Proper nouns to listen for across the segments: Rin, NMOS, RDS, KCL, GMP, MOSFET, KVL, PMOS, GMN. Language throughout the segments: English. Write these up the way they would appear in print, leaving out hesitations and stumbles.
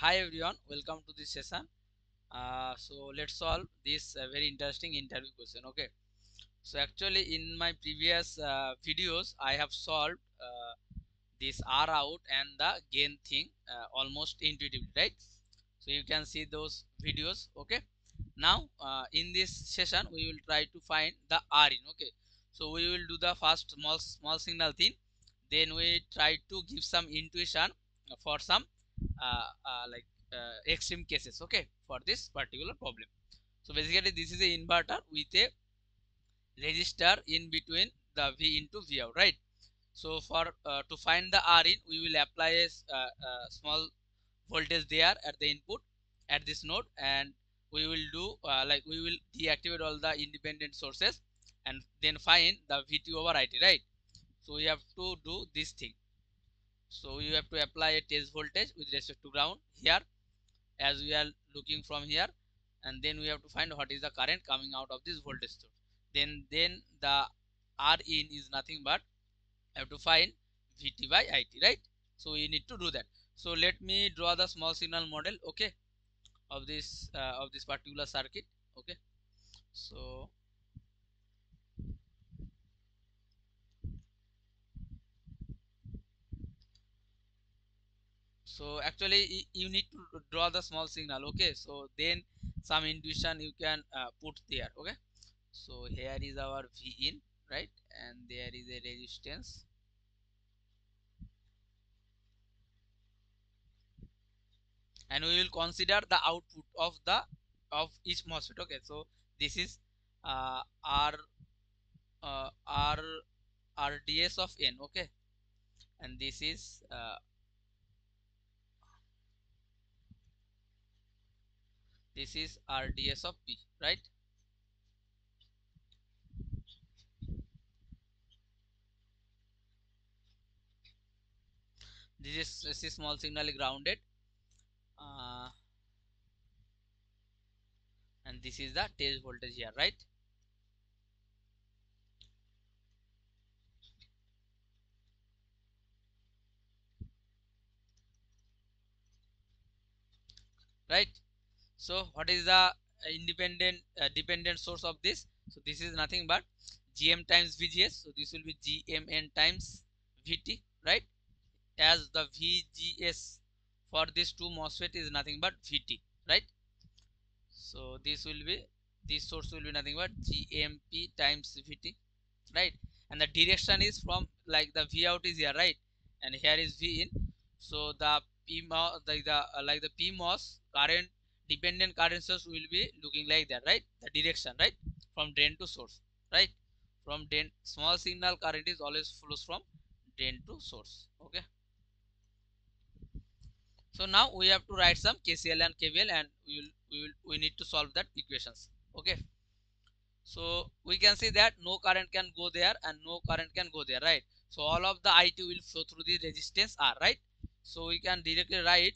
Hi everyone, welcome to this session. So let's solve this very interesting interview question. Okay, so actually in my previous videos I have solved this R out and the gain thing almost intuitively, right? So you can see those videos. Okay, now in this session we will try to find the R in. Okay, so we will do the first small signal thing, then we try to give some intuition for some extreme cases, okay, for this particular problem. So basically this is an inverter with a resistor in between the V into V out, right? So for to find the R in, we will apply a small voltage there at the input at this node, and we will do we will deactivate all the independent sources and then find the VT over IT, right? So we have to do this thing. So you have to apply a test voltage with respect to ground here, as we are looking from here, and then we have to find what is the current coming out of this voltage source. Then the R in is nothing but I have to find VT by IT, right? So we need to do that. So let me draw the small signal model, okay, of this particular circuit. Okay, so actually you need to draw the small signal, okay? So then some intuition you can put there, okay? So here is our V in, right? And there is a resistance. And we will consider the output of the each MOSFET, okay? So this is RDS of N, okay? And this is RDS of P, right? This is small signal grounded, and this is the test voltage here, right? So what is the independent dependent source of this? So this is nothing but GM times VGS. So this will be GMN times VT, right? As the VGS for this two MOSFET is nothing but VT, right? So this will be, this source will be nothing but GMP times VT, right? And the direction is from, like, the V out is here, right? And here is V in. So the PMOS, the PMOS current dependent current source will be looking like that, right? The direction, right, from drain to source, right? From drain, small signal current is always flows from drain to source, okay? So now we have to write some KCL and KVL, and we need to solve that equations, okay? So we can see that no current can go there and no current can go there, right? So all of the IT will flow through the resistance R, right? So we can directly write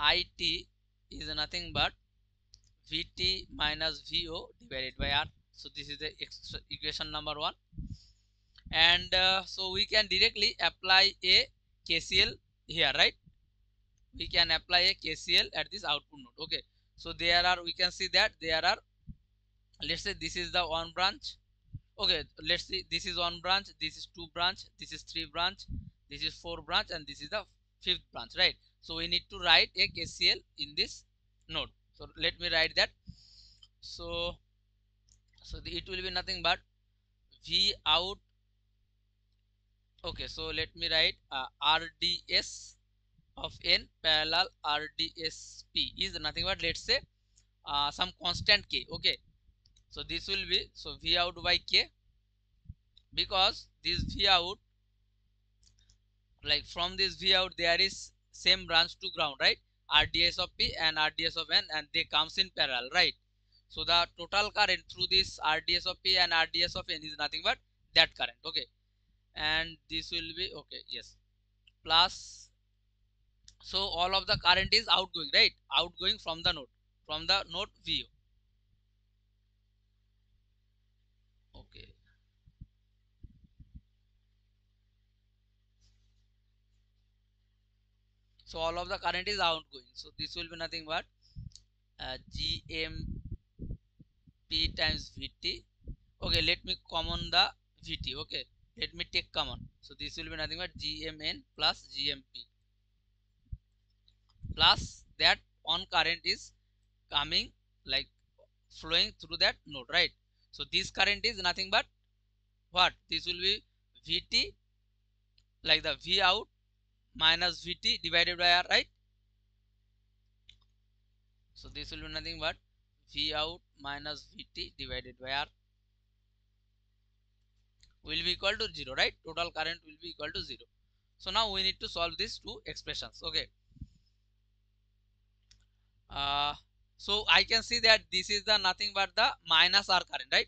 IT is nothing but VT minus VO divided by R. So this is the equation number 1, and so we can directly apply a KCL here, right? We can apply a KCL at this output node, okay? So there are, we can see that there are, let's say this is the one branch, okay? Let's see, this is one branch, this is two branch, this is three branch, this is four branch, and this is the fifth branch, right? So we need to write a KCL in this node. So let me write that. So it will be nothing but V out, okay? So let me write RDS of N parallel RDS P is nothing but, let's say, some constant K, okay? So this will be, so V out by K, because this V out, like, from this V out there is same branch to ground, right? RDS of P and RDS of N, and they comes in parallel, right? So the total current through this RDS of P and RDS of N is nothing but that current, okay? And this will be, okay, yes, plus, so all of the current is outgoing, right? Outgoing from the node, VO, okay? So all of the current is outgoing. So this will be nothing but GMP times VT. Okay, let me common the VT. Okay, let me take common. So this will be nothing but GMN plus GMP. Plus that on current is coming like flowing through that node, right? So this current is nothing but what? This will be VT, like the V out minus VT divided by R, right? So this will be nothing but V out minus VT divided by R will be equal to 0, right? Total current will be equal to 0. So now we need to solve these two expressions. Okay. So I can see that this is the nothing but the minus R current, right?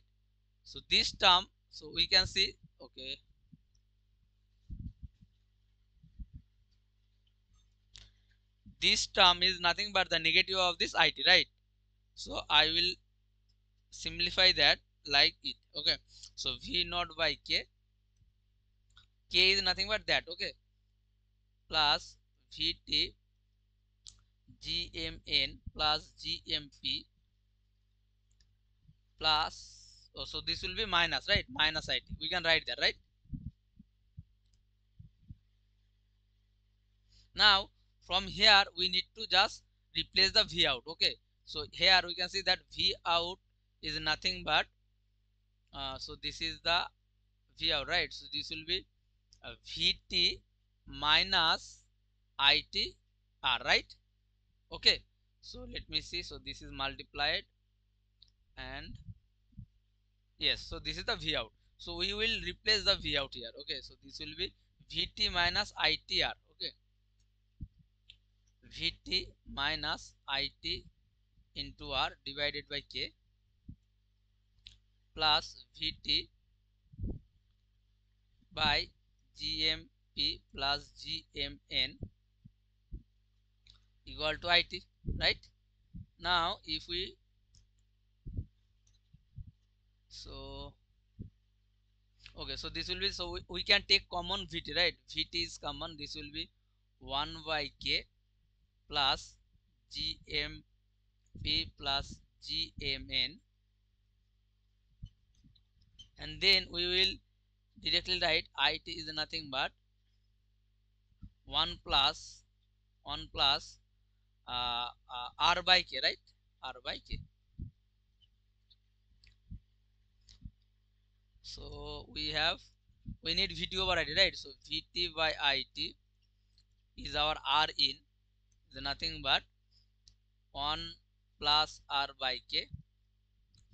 So this term, so we can see, okay, this term is nothing but the negative of this IT, right? So I will simplify that like it. Okay, so V naught by K, K is nothing but that, okay, plus VT GMN plus GMP plus, oh, so this will be minus, right? Minus IT. We can write that, right? Now from here we need to just replace the V out. Okay, so here we can see that V out is nothing but so this is the V out, right? So this will be VT minus IT R, right? Okay, so let me see. So this is multiplied, and yes, so this is the V out. So we will replace the V out here. Okay, so this will be VT minus ITR. Okay, VT minus IT into R divided by K plus VT by GMP plus GMN equal to IT, right? Now if we, so okay, so this will be, so we can take common VT, right? VT is common. This will be 1 by K plus GMP plus GMN, and then we will directly write IT is nothing but 1 plus R by K, right? R by K. So we need VT over IT, right? So VT by IT is our R in is nothing but 1 plus R by K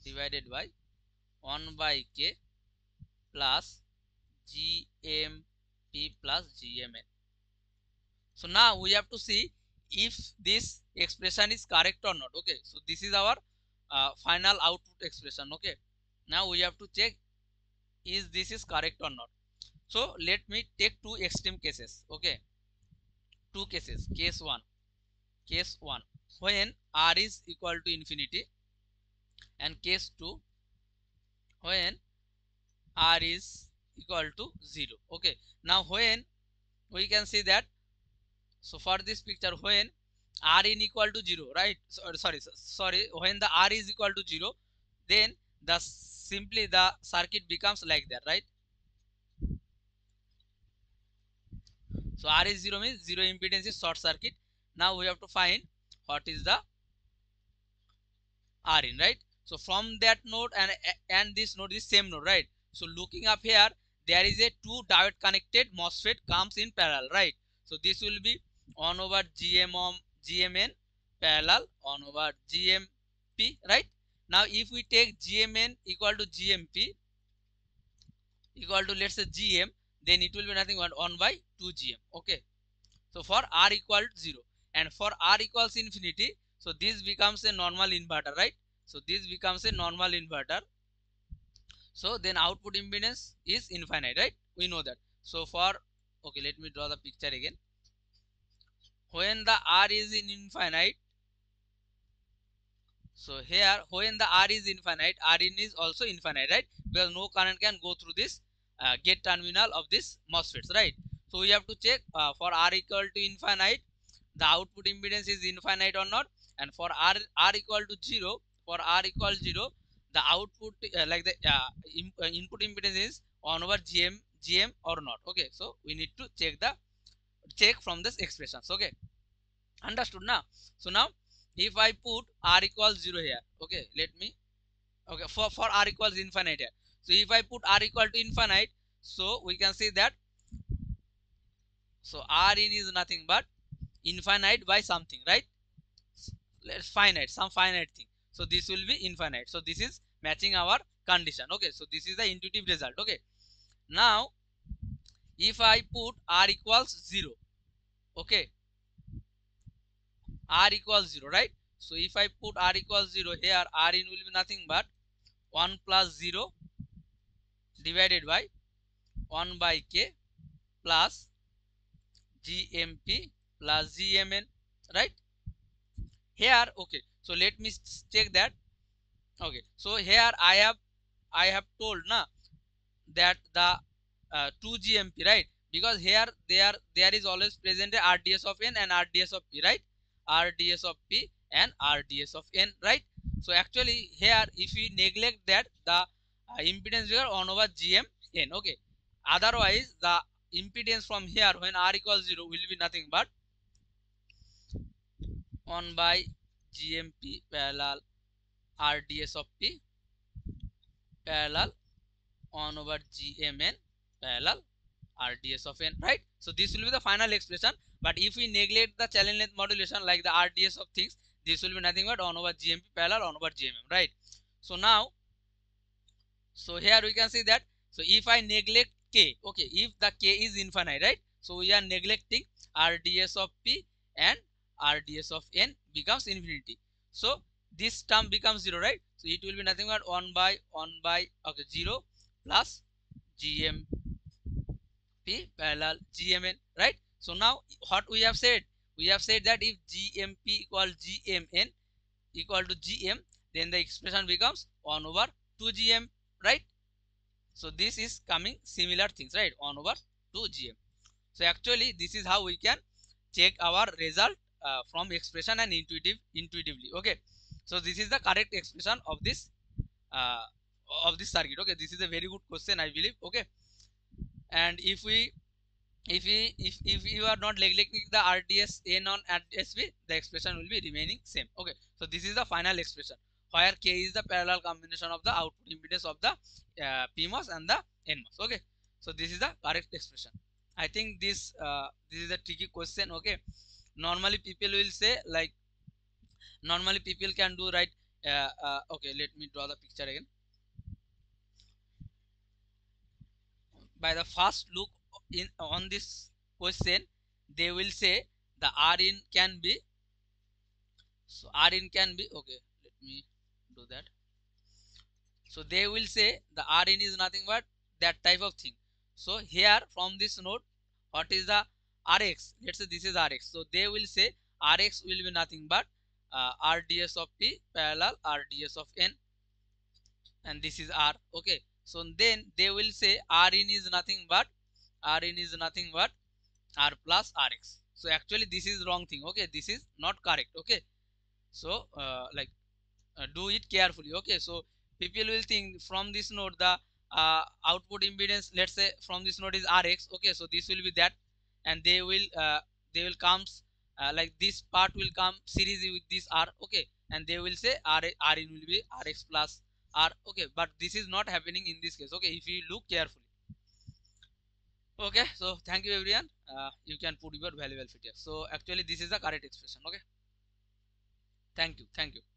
divided by 1 by K plus GMP plus GMN. So now we have to see if this expression is correct or not. Okay, so this is our final output expression. Okay, now we have to check is this is correct or not. So let me take two extreme cases. Okay, two cases. Case 1 when R is equal to infinity, and case 2 when R is equal to 0. Okay, now when we can see that, so for this picture, when R in equal to 0, right? So, sorry, when the R is equal to 0, then the simply the circuit becomes like that, right? So R is 0 means 0 impedance is short circuit. Now we have to find what is the R in, right? So from that node and this node is same node, right? So looking up here, there is a two diode connected MOSFET comes in parallel, right? So this will be 1 over GMN parallel 1 over GMP, right? Now if we take GMN equal to GMP equal to, let's say, GM, then it will be nothing but 1 by 2 GM. Okay, so for R equal to 0 and for R equals infinity, so this becomes a normal inverter, right? So this becomes a normal inverter. So then output impedance is infinite, right? We know that. So for, okay, let me draw the picture again. When the R is in infinite, so here when the R is infinite, R in is also infinite, right? Because no current can go through this gate terminal of this MOSFETs, right? So we have to check for R equal to infinite, the output impedance is infinite or not. And for r equal 0, the output input impedance is 1 over gm or not. Okay, so we need to check from this expressions. Okay, understood now? So now if I put r equals 0 here, okay, let me, okay, for r equals infinite here. So if I put r equal to infinite, so we can see that, so r in is nothing but infinite by something, right? Let's finite, some finite thing. So this will be infinite. So this is matching our condition. Okay, so this is the intuitive result. Okay, now if I put r equals 0, okay, r equals 0, right? So if I put r equals 0 here, r in will be nothing but 1 plus 0 divided by 1 by k plus gmp plus gmn, right? Here, okay, so let me check that. Okay, so here I have told now that the 2 GMP, right? Because here there is always present a RDS of n and RDS of p, right? RDS of p and RDS of n, right? So actually here if we neglect that, the impedance we are 1 over GMN. Okay, otherwise the impedance from here when r equals 0 will be nothing but 1 by GMP parallel RDS of p parallel 1 over GMN parallel RDS of n, right? So this will be the final expression. But if we neglect the channel length modulation like the RDS of things, this will be nothing but 1 over GMP parallel 1 over GMM, right? So now, so here we can see that, so if I neglect k, okay, if the k is infinite, right? So we are neglecting RDS of p and RDS of n becomes infinity. So this term becomes 0, right? So it will be nothing but 1 by, okay, 0 plus GMP parallel GMN, right? So now what we have said? We have said that if GMP equal GMN equal to GM, then the expression becomes 1 over 2 GM, right? So this is coming similar things, right? 1 over 2 GM. So actually this is how we can check our result from expression and intuitively. Okay, so this is the correct expression of this circuit. Okay, this is a very good question, I believe. Okay, and if you are not neglecting the RDS n on RDSB, the expression will be remaining same. Okay, so this is the final expression where k is the parallel combination of the output impedance of the PMOS and the NMOS. Okay, so this is the correct expression. I think this is a tricky question. Okay, normally people will say, like, normally people can do, right? Okay, let me draw the picture again. By the first look on this question, they will say the Rin can be, so Rin can be, okay, let me do that. So they will say the Rin is nothing but that type of thing. So here from this node, what is the Rx? Let's say this is Rx. So they will say Rx will be nothing but RDS of p parallel RDS of n, and this is R. Okay, so then they will say Rin is nothing but R plus Rx. So actually this is wrong thing. Okay, this is not correct. Okay, so do it carefully. Okay, so people will think from this node the output impedance, let's say from this node is Rx. Okay, so this will be that, and they will come like this part will come series with this R. Okay, and they will say Rin will be Rx plus R. Okay, but this is not happening in this case. Okay, if you look carefully. Okay, so thank you everyone. You can put your valuable feedback. So actually this is the correct expression. Okay, thank you.